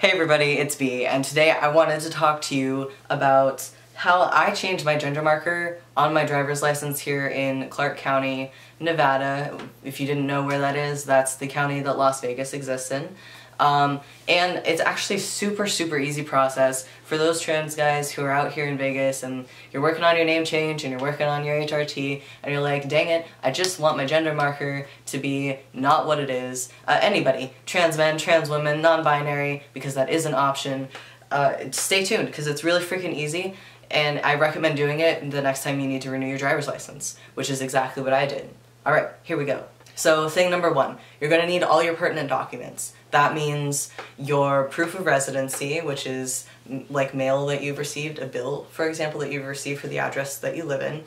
Hey everybody, it's Bea, and today I wanted to talk to you about how I changed my gender marker on my driver's license here in Clark County, Nevada. If you didn't know where that is, that's the county that Las Vegas exists in. And it's actually super easy process for those trans guys who are out here in Vegas and you're working on your name change and you're working on your HRT and you're like, dang it, I just want my gender marker to be not what it is. Anybody, trans men, trans women, non-binary, because that is an option. Stay tuned because it's really freaking easy, and I recommend doing it the next time you need to renew your driver's license, which is exactly what I did. Alright, here we go. So thing number one, you're going to need all your pertinent documents. That means your proof of residency, which is like mail that you've received, a bill, for example, that you've received for the address that you live in.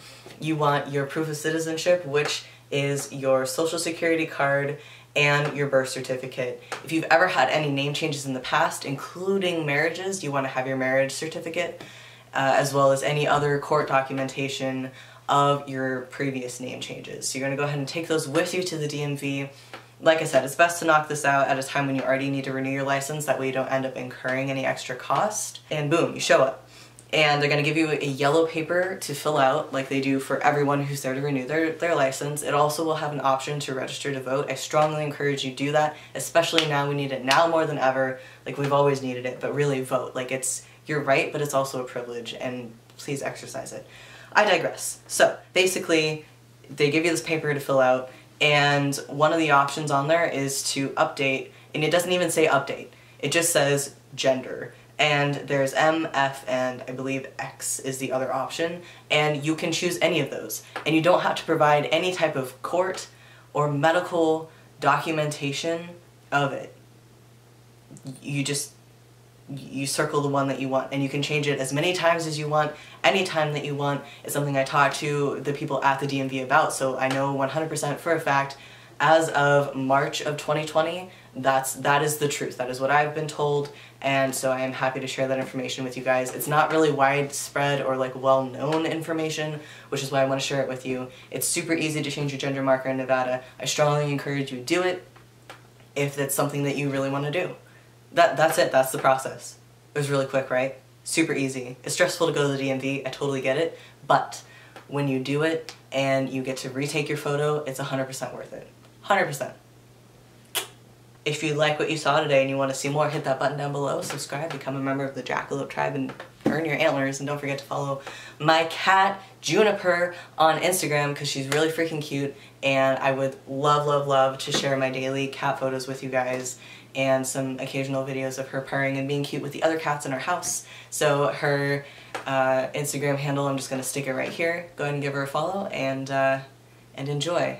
You want your proof of citizenship, which is your social security card and your birth certificate. If you've ever had any name changes in the past, including marriages, you want to have your marriage certificate, as well as any other court documentation of your previous name changes. So you're going to go ahead and take those with you to the DMV. Like I said, it's best to knock this out at a time when you already need to renew your license, that way you don't end up incurring any extra cost. And boom, you show up. And they're going to give you a yellow paper to fill out, like they do for everyone who's there to renew their license. It also will have an option to register to vote. I strongly encourage you do that, especially now. We need it now more than ever. Like, we've always needed it, but really vote. Like, it's your right, but it's also a privilege, and please exercise it. I digress. So basically, they give you this paper to fill out, and one of the options on there is to update, and it doesn't even say update, it just says gender, and there's M, F, and I believe X is the other option, and you can choose any of those, and you don't have to provide any type of court or medical documentation of it. You circle the one that you want, and you can change it as many times as you want, anytime that you want. It's something I talked to the people at the DMV about, so I know 100% for a fact, as of March of 2020, that is the truth. That is what I've been told, and so I am happy to share that information with you guys. It's not really widespread or like well-known information, which is why I want to share it with you. It's super easy to change your gender marker in Nevada. I strongly encourage you to do it if that's something that you really want to do. That's it, that's the process. It was really quick, right? Super easy. It's stressful to go to the DMV, I totally get it, but when you do it and you get to retake your photo, it's 100% worth it. 100%. If you like what you saw today and you want to see more, hit that button down below, subscribe, become a member of the Jackalope tribe, and earn your antlers, and don't forget to follow my cat, Juniper, on Instagram, because she's really freaking cute, and I would love to share my daily cat photos with you guys, and some occasional videos of her purring and being cute with the other cats in our house. So her Instagram handle, I'm just going to stick it right here. Go ahead and give her a follow, and enjoy.